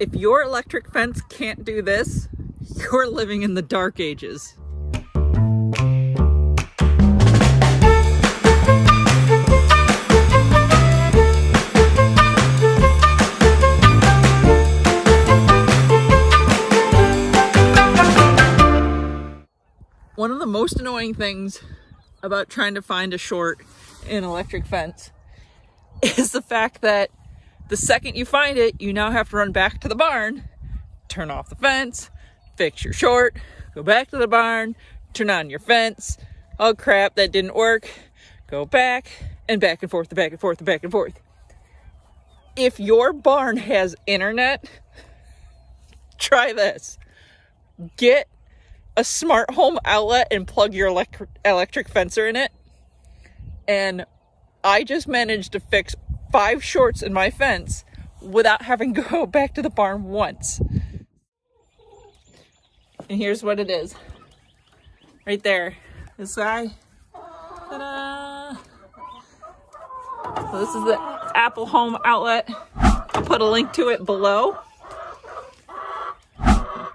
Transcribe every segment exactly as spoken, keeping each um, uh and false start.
If your electric fence can't do this, you're living in the dark ages. One of the most annoying things about trying to find a short in electric fence is the fact that the second you find it, you now have to run back to the barn, turn off the fence, fix your short, go back to the barn, turn on your fence. Oh crap, that didn't work. Go back and back and forth, and back and forth, and back and forth. If your barn has internet, try this. Get a smart home outlet and plug your electric electric fencer in it. And I just managed to fix five shorts in my fence without having to go back to the barn once. And here's what it is. Right there. This guy. Ta-da! So this is the Apple Home Outlet. I'll put a link to it below.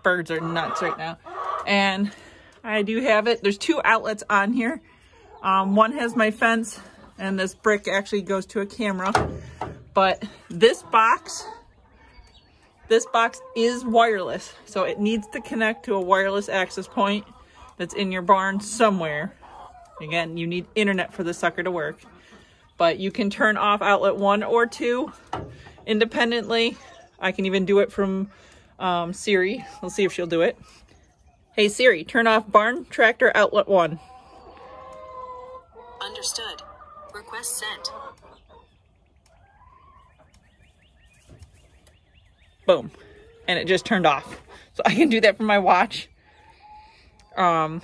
Birds are nuts right now. And I do have it. There's two outlets on here. Um, one has my fence, and this brick actually goes to a camera. But this box, this box is wireless. So it needs to connect to a wireless access point that's in your barn somewhere. Again, you need internet for the sucker to work. But you can turn off outlet one or two independently. I can even do it from um, Siri. We'll see if she'll do it. Hey Siri, turn off barn tractor outlet one. Understood. Request sent. Boom. And it just turned off. So I can do that from my watch. Um,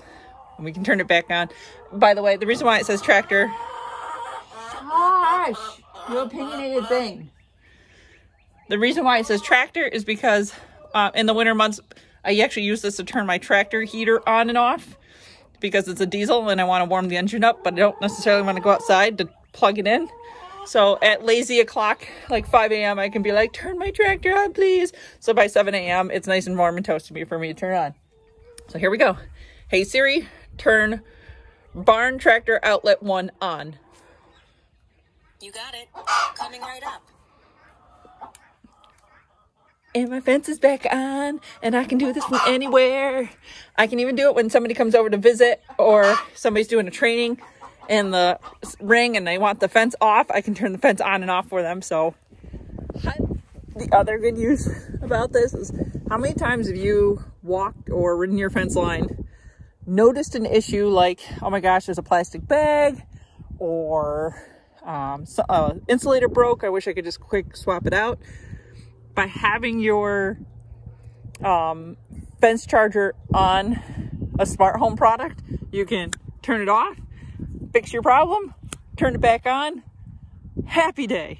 and we can turn it back on. By the way, the reason why it says tractor. Gosh, you opinionated thing. The reason why it says tractor is because uh, in the winter months, I actually use this to turn my tractor heater on and off because it's a diesel and I want to warm the engine up, but I don't necessarily want to go outside to plug it in. So at lazy o'clock, like five A M, I can be like, turn my tractor on, please. So by seven A M, it's nice and warm and toasty for me to turn on. So here we go. Hey Siri, turn barn tractor outlet one on. You got it. Coming right up. And my fence is back on, and I can do this from anywhere. I can even do it when somebody comes over to visit or somebody's doing a training in the ring and they want the fence off. I can turn the fence on and off for them. So the other good news about this is how many times have you walked or ridden your fence line, noticed an issue like, oh my gosh, there's a plastic bag or um, so, uh, insulator broke. I wish I could just quick swap it out. By having your um, fence charger on a smart home product, you can turn it off, fix your problem, turn it back on. Happy day.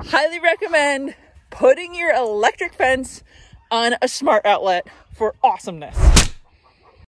Highly recommend putting your electric fence on a smart outlet for awesomeness.